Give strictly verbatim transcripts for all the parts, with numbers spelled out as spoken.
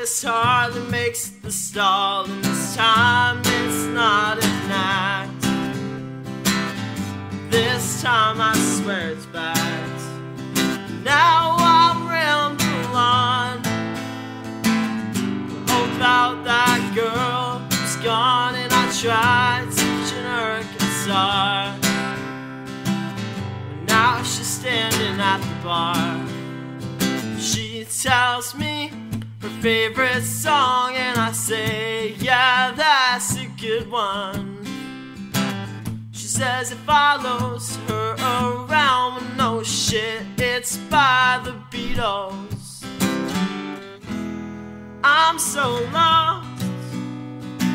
this heart that makes the stall, and this time it's not an act. This time I swear it's backed. Now I'm rambling on about that girl who's gone, and I tried teaching her guitar, but now she's standing at the bar. She tells me her favorite song, and I say, yeah, that's a good one. She says it follows her around, well, no shit, it's by the Beatles. I'm so lost,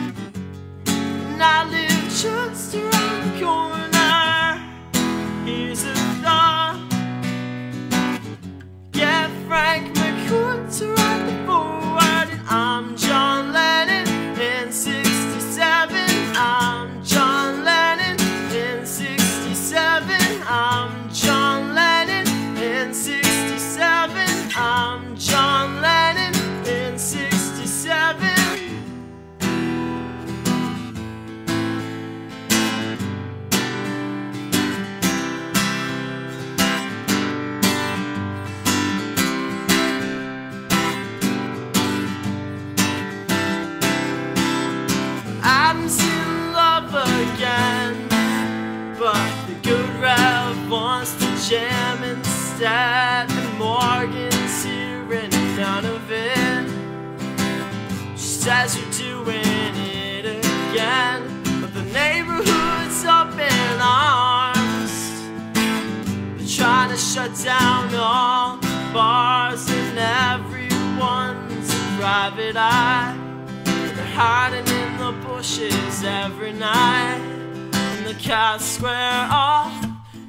and I live just around the corner. Here's a thought, get Frank McCourt to write the foreword. And I'm John Lennon in sixty-seven. I'm John Lennon in sixty-seven. I'm John Lennon in sixty-seven. I'm John Lennon in sixty-seven. Adam's in love again, but the good rev wants to jam instead, and Morgan's here and none of it. She says you're doing it again, but the neighborhood's up in arms. They're trying to shut down all the bars and everyone's a private eye. They're hiding in the bushes every night, and the cats square off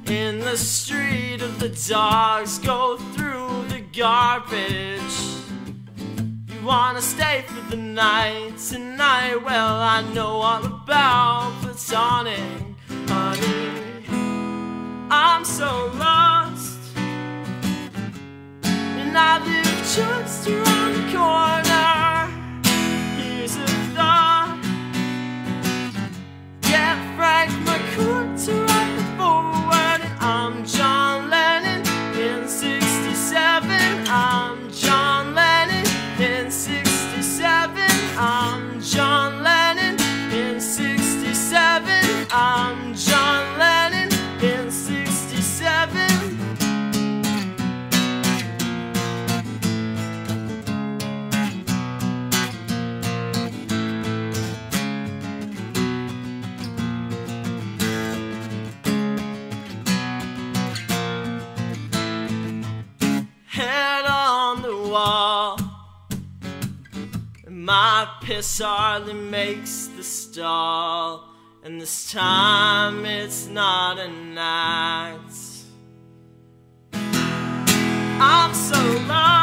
in the street, and the dogs go through the garbage. You wanna stay for the night tonight? Well, I know all about platonic, honey. I'm so lost, and I live just around the corner. Here's a thought, get Frank McCourt to write the foreword. And I'm John Lennon in sixty-seven. I'm John Lennon in sixty-seven. I'm John Lennon in sixty-seven. I'm John Lennon in sixty-seven. My piss hardly makes the stall, and this time it's not an act. I'm so lost.